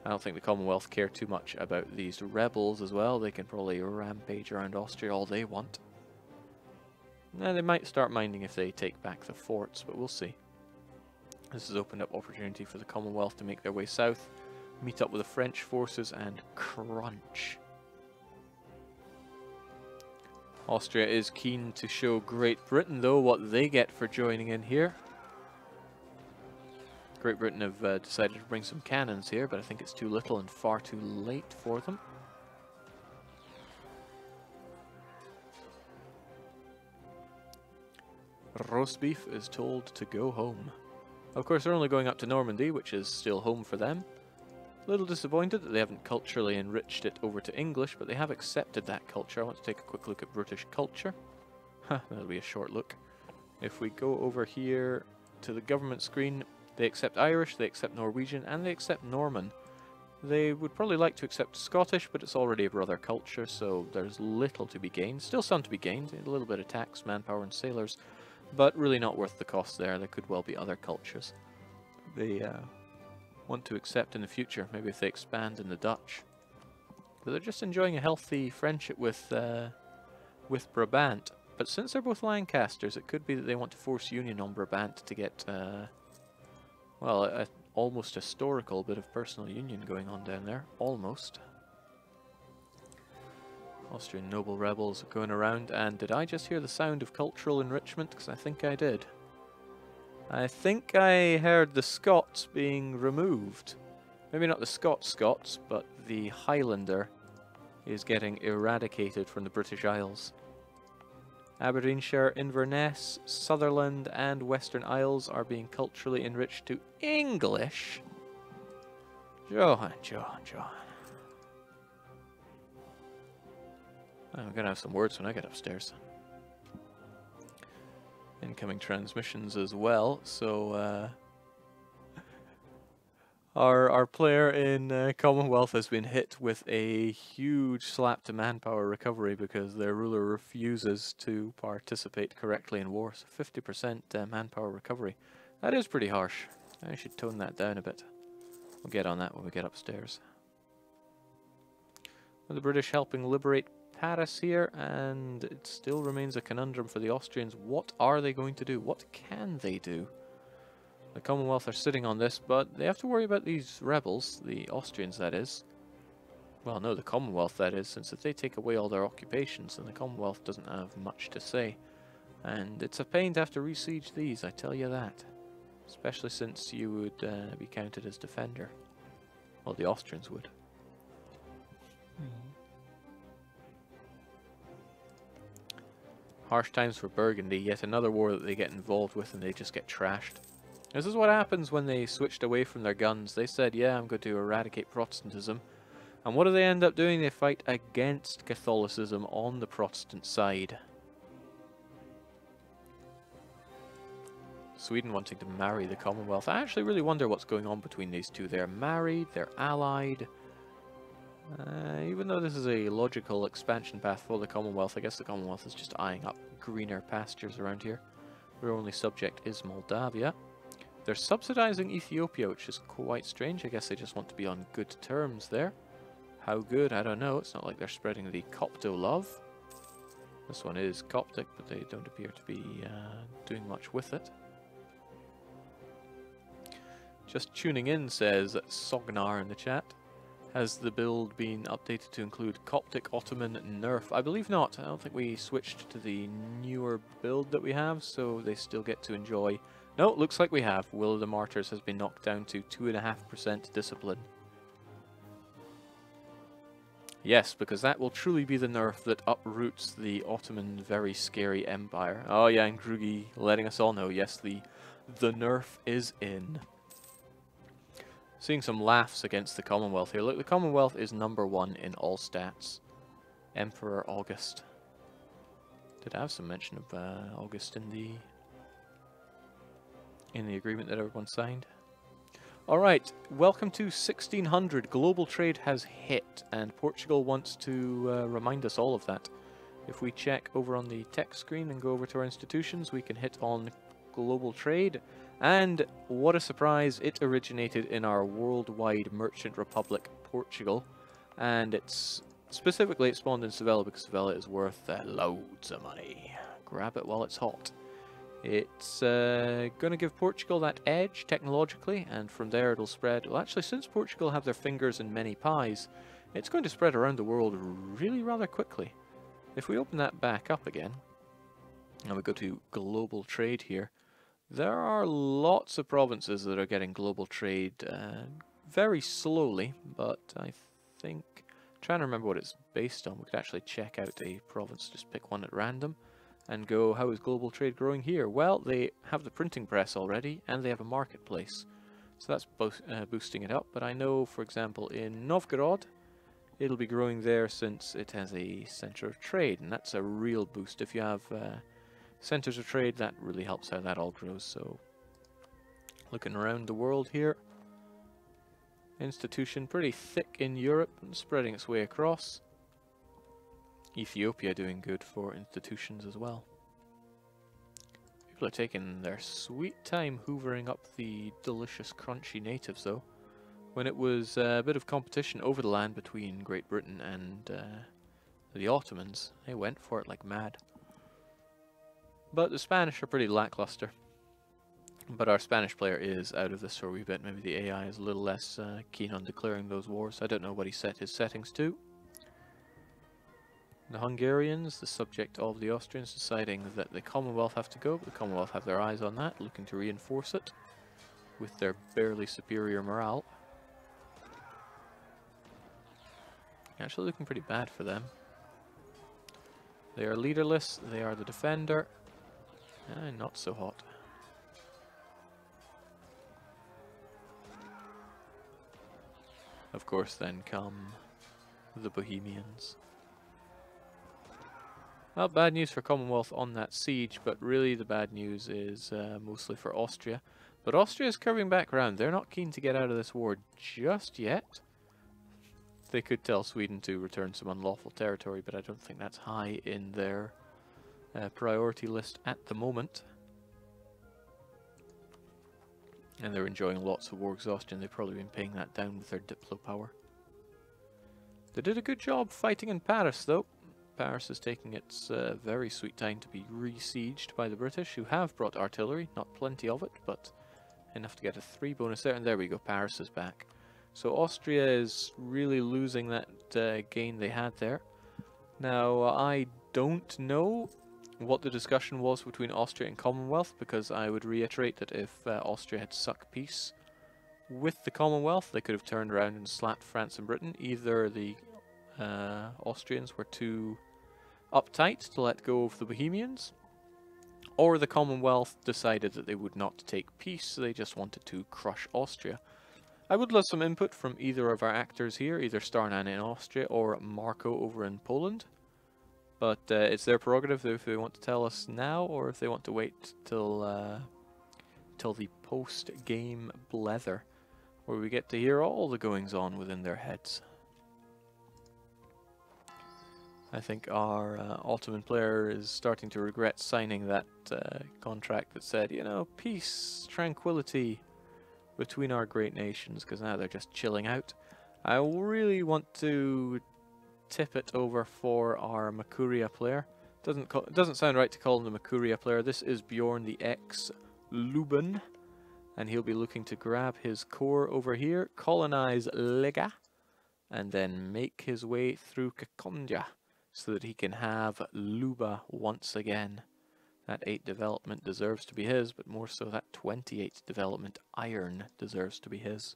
I don't think the Commonwealth care too much about these rebels as well. They can probably rampage around Austria all they want. Now, they might start minding if they take back the forts, but we'll see. This has opened up opportunity for the Commonwealth to make their way south, meet up with the French forces, and crunch. Austria is keen to show Great Britain, though, what they get for joining in here. Great Britain have decided to bring some cannons here, but I think it's too little and far too late for them. Roastbeef is told to go home. Of course, they're only going up to Normandy, which is still home for them. A little disappointed that they haven't culturally enriched it over to English, but they have accepted that culture. I want to take a quick look at British culture. That'll be a short look. If we go over here to the government screen, they accept Irish, they accept Norwegian, and they accept Norman. They would probably like to accept Scottish, but it's already a brother culture, so there's little to be gained. Still some to be gained, a little bit of tax, manpower, and sailors, but really not worth the cost there. There could well be other cultures. They want to accept in the future, maybe if they expand in the Dutch. But they're just enjoying a healthy friendship with Brabant. But since they're both Lancasters, it could be that they want to force union on Brabant to get, well, an almost historical bit of personal union going on down there. Almost. Austrian noble rebels going around, and did I just hear the sound of cultural enrichment? Because I think I did. I think I heard the Scots being removed. Maybe not the Scots, but the Highlander is getting eradicated from the British Isles. Aberdeenshire, Inverness, Sutherland and Western Isles are being culturally enriched to English. Johan. I'm going to have some words when I get upstairs. Incoming transmissions as well, so Our player in Commonwealth has been hit with a huge slap to manpower recovery because their ruler refuses to participate correctly in war. So 50% manpower recovery. That is pretty harsh. I should tone that down a bit. We'll get on that when we get upstairs. The British helping liberate Paris here, and it still remains a conundrum for the Austrians. What are they going to do? What can they do? The Commonwealth are sitting on this, but they have to worry about these rebels, the Austrians that is. Well, no, the Commonwealth that is, since if they take away all their occupations, then the Commonwealth doesn't have much to say. And it's a pain to have to re-siege these, I tell you that. Especially since you would be counted as defender. Well, the Austrians would. Harsh times for Burgundy, yet another war that they get involved with and they just get trashed. This is what happens when they switched away from their guns. They said, yeah, I'm going to eradicate Protestantism. And what do they end up doing? They fight against Catholicism on the Protestant side. Sweden wanting to marry the Commonwealth. I actually really wonder what's going on between these two. They're married, they're allied. Even though this is a logical expansion path for the Commonwealth, I guess the Commonwealth is just eyeing up greener pastures around here. Their only subject is Moldavia. They're subsidizing Ethiopia, which is quite strange. I guess they just want to be on good terms there. How good? I don't know. It's not like they're spreading the Copto love. This one is Coptic, but they don't appear to be doing much with it. Just tuning in, says Sognar in the chat. Has the build been updated to include Coptic Ottoman nerf? I believe not. I don't think we switched to the newer build that we have, so they still get to enjoy. No, it looks like we have. Will of the Martyrs has been knocked down to 2.5% discipline. Yes, because that will truly be the nerf that uproots the Ottoman very scary empire. Oh yeah, and Grugi letting us all know, yes, the nerf is in. Seeing some laughs against the Commonwealth here. Look, the Commonwealth is #1 in all stats. Emperor August. Did I have some mention of August in the agreement that everyone signed? Alright, welcome to 1600. Global trade has hit, and Portugal wants to remind us all of that. If we check over on the tech screen and go over to our institutions, we can hit on global trade. And what a surprise, it originated in our worldwide merchant republic, Portugal. And it's specifically it spawned in Seville because Seville is worth loads of money. Grab it while it's hot. It's going to give Portugal that edge technologically, and from there it'll spread. Well, actually, since Portugal have their fingers in many pies, it's going to spread around the world really rather quickly. If we open that back up again, and we go to global trade here, there are lots of provinces that are getting global trade very slowly, but I think... I'm trying to remember what it's based on. We could actually check out a province, just pick one at random, and go, how is global trade growing here? Well, they have the printing press already, and they have a marketplace. So that's boosting it up, but I know, for example, in Novgorod, it'll be growing there since it has a centre of trade, and that's a real boost. If you have... centers of trade, that really helps how that all grows. So looking around the world here, institution pretty thick in Europe and spreading its way across. Ethiopia doing good for institutions as well. People are taking their sweet time hoovering up the delicious crunchy natives though. When it was a bit of competition over the land between Great Britain and the Ottomans, they went for it like mad. But the Spanish are pretty lackluster. But our Spanish player is out of this for a wee bit. Maybe the AI is a little less keen on declaring those wars. I don't know what he set his settings to. The Hungarians, the subject of the Austrians, deciding that the Commonwealth have to go. But the Commonwealth have their eyes on that, looking to reinforce it with their barely superior morale. Actually looking pretty bad for them. They are leaderless, they are the defender. Not so hot. Of course then come the Bohemians. Not bad news for Commonwealth on that siege, but really the bad news is mostly for Austria. But Austria's curving back round. They're not keen to get out of this war just yet. They could tell Sweden to return some unlawful territory, but I don't think that's high in their priority list at the moment. And they're enjoying lots of war exhaustion. They've probably been paying that down with their diplo power. They did a good job fighting in Paris, though. Paris is taking its very sweet time to be re-sieged by the British, who have brought artillery. Not plenty of it, but enough to get a 3 bonus there. And there we go, Paris is back. So Austria is really losing that gain they had there. Now, I don't know what the discussion was between Austria and Commonwealth, because I would reiterate that if Austria had struck peace with the Commonwealth, they could have turned around and slapped France and Britain. Either the Austrians were too uptight to let go of the Bohemians, or the Commonwealth decided that they would not take peace, so they just wanted to crush Austria. I would love some input from either of our actors here, either Starnan in Austria or Marco over in Poland. But it's their prerogative if they want to tell us now, or if they want to wait till the post-game blether, where we get to hear all the goings-on within their heads. I think our Ottoman player is starting to regret signing that contract that said, you know, peace, tranquility between our great nations, because now they're just chilling out. I really want to tip it over for our Makuria player. Doesn't sound right to call him the Makuria player. This is Bjorn the ex-Luban, and he'll be looking to grab his core over here, colonize Lega, and then make his way through Kakondia so that he can have Luba once again. That 8 development deserves to be his, but more so that 28 development iron deserves to be his.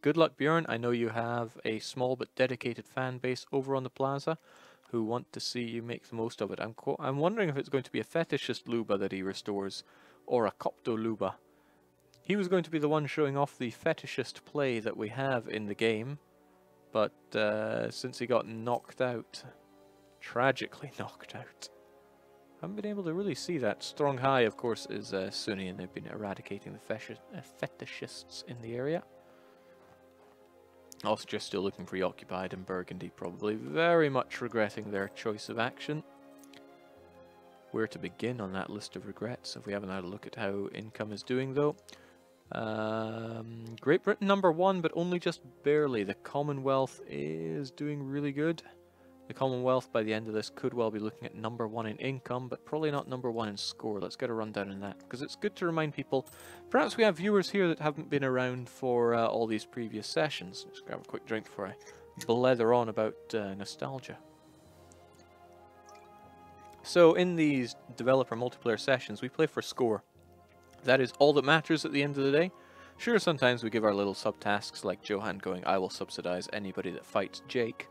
Good luck, Bjorn. I know you have a small but dedicated fan base over on the plaza who want to see you make the most of it. I'm wondering if it's going to be a fetishist Luba that he restores, or a Copto Luba. He was going to be the one showing off the fetishist play that we have in the game, but since he got knocked out, tragically knocked out, I haven't been able to really see that. Strong High, of course, is Sunni, and they've been eradicating the fetishists in the area. Austria still looking preoccupied, and Burgundy probably very much regretting their choice of action. Where to begin on that list of regrets, if we haven't had a look at how income is doing, though. Great Britain number 1, but only just barely. The Commonwealth is doing really good. The Commonwealth by the end of this could well be looking at number 1 in income, but probably not number 1 in score. Let's get a rundown on that, because it's good to remind people. Perhaps we have viewers here that haven't been around for all these previous sessions. Just grab a quick drink before I blether on about nostalgia. So in these developer multiplayer sessions, we play for score. That is all that matters at the end of the day. Sure, sometimes we give our little subtasks, like Johan going, I will subsidize anybody that fights Jake.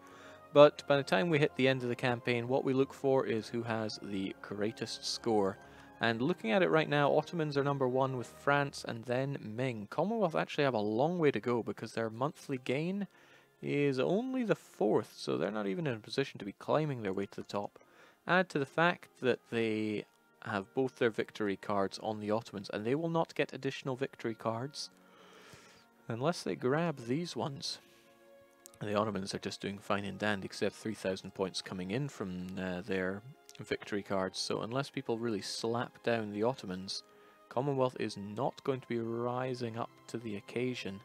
But by the time we hit the end of the campaign, what we look for is who has the greatest score. And looking at it right now, Ottomans are number 1 with France and then Ming. Commonwealth actually have a long way to go, because their monthly gain is only the 4th, so they're not even in a position to be climbing their way to the top. Add to the fact that they have both their victory cards on the Ottomans, and they will not get additional victory cards unless they grab these ones. The Ottomans are just doing fine and dandy, except 3,000 points coming in from their victory cards. So unless people really slap down the Ottomans, Commonwealth is not going to be rising up to the occasion.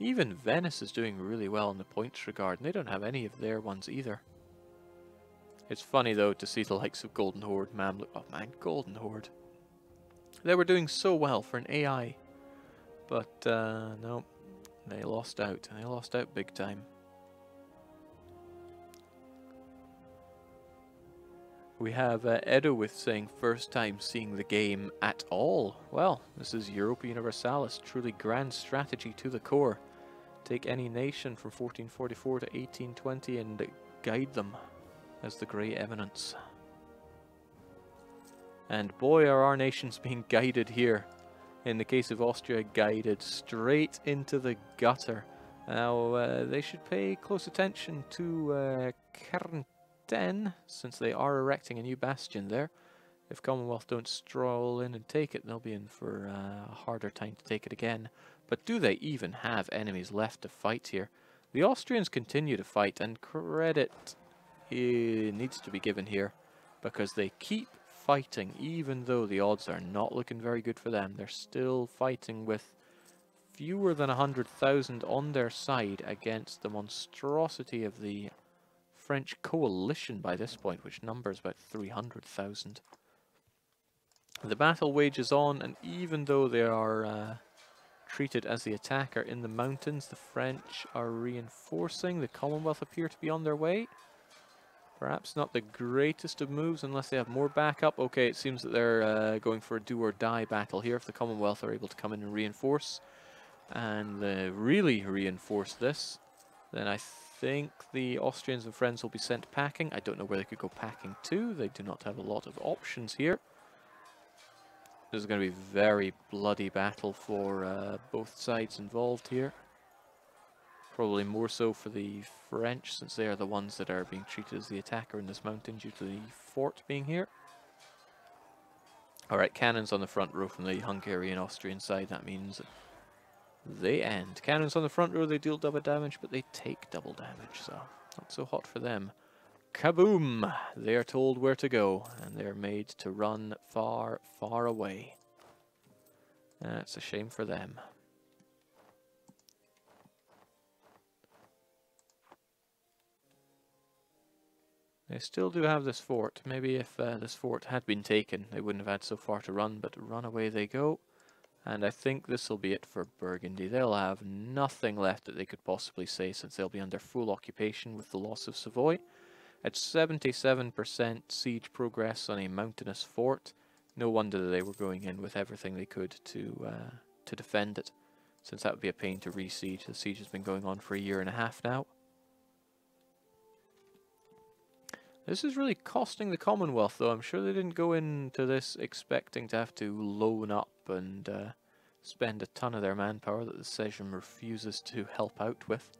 Even Venice is doing really well in the points regard, and they don't have any of their ones either. It's funny, though, to see the likes of Golden Horde, Mamluk... Oh, man, Golden Horde. They were doing so well for an AI. But, no, they lost out. They lost out big time. We have Edowith saying, first time seeing the game at all. Well, this is Europa Universalis, truly grand strategy to the core. Take any nation from 1444 to 1820 and guide them as the Grey Eminence. And boy, are our nations being guided here. In the case of Austria, guided straight into the gutter. Now, they should pay close attention to Kärnten, since they are erecting a new bastion there. If Commonwealth don't stroll in and take it, they'll be in for a harder time to take it again. But do they even have enemies left to fight here? The Austrians continue to fight, and credit needs to be given here, because they keep fighting, even though the odds are not looking very good for them. They're still fighting with fewer than 100,000 on their side against the monstrosity of the French coalition by this point, which numbers about 300,000. The battle wages on, and even though they are treated as the attacker in the mountains, the French are reinforcing. The Commonwealth appear to be on their way. Perhaps not the greatest of moves unless they have more backup. Okay, it seems that they're going for a do-or-die battle here if the Commonwealth are able to come in and reinforce. And really reinforce this, then I think the Austrians and friends will be sent packing. I don't know where they could go packing to. They do not have a lot of options here. This is going to be a very bloody battle for both sides involved here. Probably more so for the French, since they are the ones that are being treated as the attacker in this mountain due to the fort being here. Alright, cannons on the front row from the Hungarian Austrian side. That means they end. Cannons on the front row, they deal double damage, but they take double damage, so not so hot for them. Kaboom! They are told where to go, and they are made to run far, far away. That's a shame for them. They still do have this fort. Maybe if this fort had been taken, they wouldn't have had so far to run, but run away they go. And I think this will be it for Burgundy. They'll have nothing left that they could possibly say, since they'll be under full occupation with the loss of Savoy. At 77% siege progress on a mountainous fort, no wonder that they were going in with everything they could to defend it, since that would be a pain to re-siege. The siege has been going on for a year and a half now. This is really costing the Commonwealth, though. I'm sure they didn't go into this expecting to have to loan up and spend a ton of their manpower that the Sejm refuses to help out with.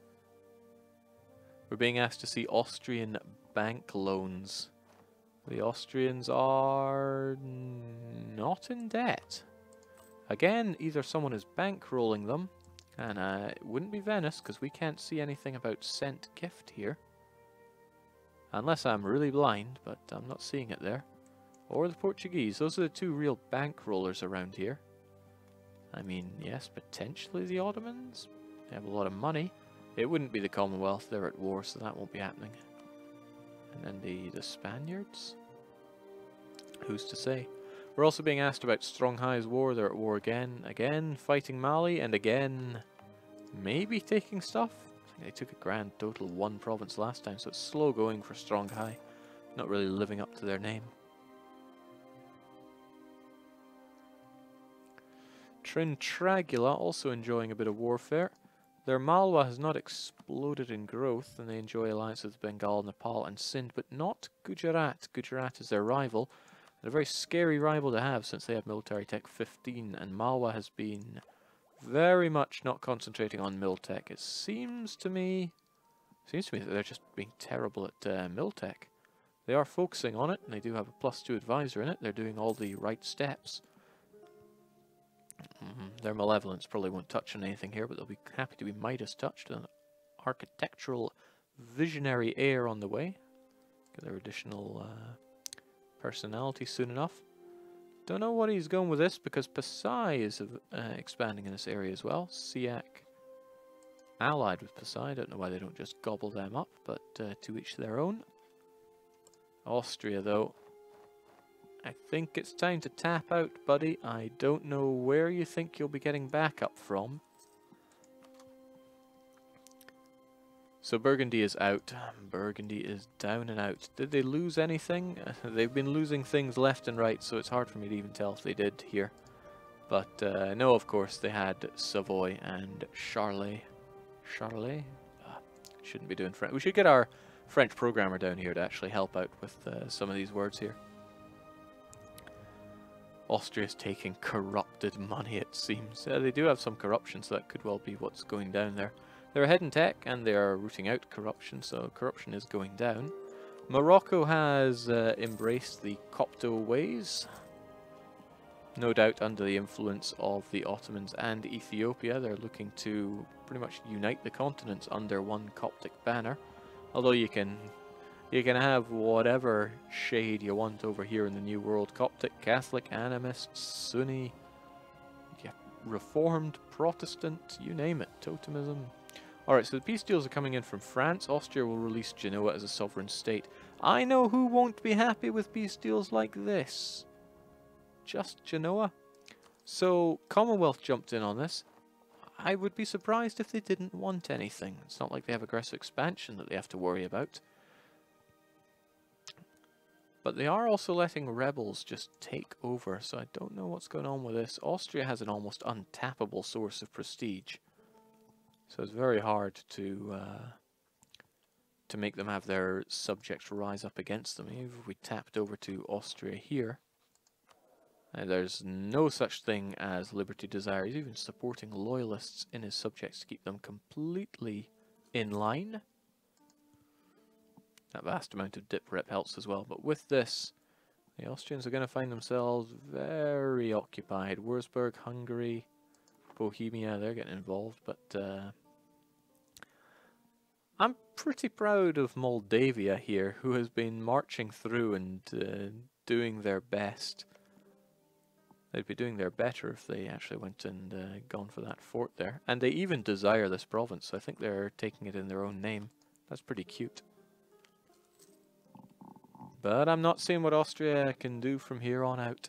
We're being asked to see Austrian bank loans. The Austrians are not in debt. Again, either someone is bankrolling them, and it wouldn't be Venice, because we can't see anything about sent gift here. Unless I'm really blind, but I'm not seeing it there. Or the Portuguese. Those are the two real bankrollers around here. I mean, yes, potentially the Ottomans. They have a lot of money. It wouldn't be the Commonwealth. They're at war, so that won't be happening. And then the Spaniards? Who's to say? We're also being asked about Stronghai's war. They're at war again. Again, fighting Mali. And again, maybe taking stuff. They took a grand total of one province last time, so it's slow going for Stronghai. Not really living up to their name. Trintragula also enjoying a bit of warfare. Their Malwa has not exploded in growth, and they enjoy alliance with Bengal, Nepal and Sindh, but not Gujarat. Gujarat is their rival, and a very scary rival to have, since they have military tech 15, and Malwa has been very much not concentrating on Miltech. It seems to me that they're just being terrible at Miltech. They are focusing on it, and they do have a +2 advisor in it. They're doing all the right steps. Their malevolence probably won't touch on anything here, but they'll be happy to be Midas touched. An architectural visionary heir on the way. Get their additional personality soon enough. Don't know what he's going with this, because Pasai is expanding in this area as well. Siak allied with Pasai. Don't know why they don't just gobble them up, but to each their own. Austria, though, I think it's time to tap out, buddy. I don't know where you think you'll be getting backup from. So Burgundy is out. Burgundy is down and out. Did they lose anything? They've been losing things left and right, so it's hard for me to even tell if they did here. But no, of course, they had Savoy and Charolais. Charolais? Shouldn't be doing French. We should get our French programmer down here to actually help out with some of these words here. Austria's taking corrupted money, it seems. They do have some corruption, so that could well be what's going down there. They're ahead in tech, and they are rooting out corruption, so corruption is going down. Morocco has embraced the Copto ways, no doubt under the influence of the Ottomans and Ethiopia. They're looking to pretty much unite the continents under one Coptic banner, although you can have whatever shade you want over here in the New World: Coptic, Catholic, Animist, Sunni, Reformed, Protestant, you name it, Totemism. Alright, so the peace deals are coming in from France. Austria will release Genoa as a sovereign state. I know who won't be happy with peace deals like this. Just Genoa. So, Commonwealth jumped in on this. I would be surprised if they didn't want anything. It's not like they have aggressive expansion that they have to worry about. But they are also letting rebels just take over, so I don't know what's going on with this. Austria has an almost untappable source of prestige, so it's very hard to make them have their subjects rise up against them. Even if we tapped over to Austria here, there's no such thing as liberty desire. He's even supporting loyalists in his subjects to keep them completely in line. That vast amount of dip rep helps as well, but with this, the Austrians are going to find themselves very occupied. Würzburg, Hungary, Bohemia, they're getting involved, but I'm pretty proud of Moldavia here, who has been marching through and doing their best. They'd be doing their better if they actually went and gone for that fort there. And they even desire this province, so I think they're taking it in their own name. That's pretty cute. But I'm not seeing what Austria can do from here on out.